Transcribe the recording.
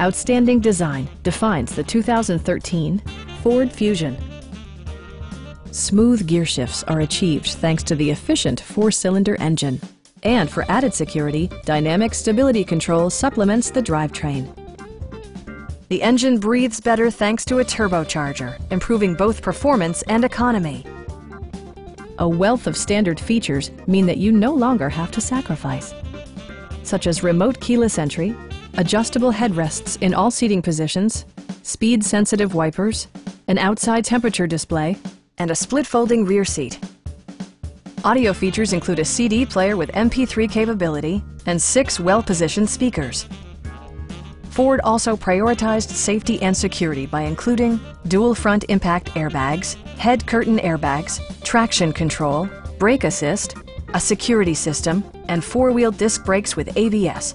Outstanding design defines the 2013 Ford Fusion. Smooth gear shifts are achieved thanks to the efficient four-cylinder engine. And for added security, dynamic stability control supplements the drivetrain. The engine breathes better thanks to a turbocharger, improving both performance and economy. A wealth of standard features mean that you no longer have to sacrifice, such as remote keyless entry, adjustable headrests in all seating positions, speed-sensitive wipers, an outside temperature display, and a split-folding rear seat. Audio features include a CD player with MP3 capability and 6 well-positioned speakers. Ford also prioritized safety and security by including dual front impact airbags, head curtain airbags, traction control, brake assist, a security system, and four-wheel disc brakes with ABS.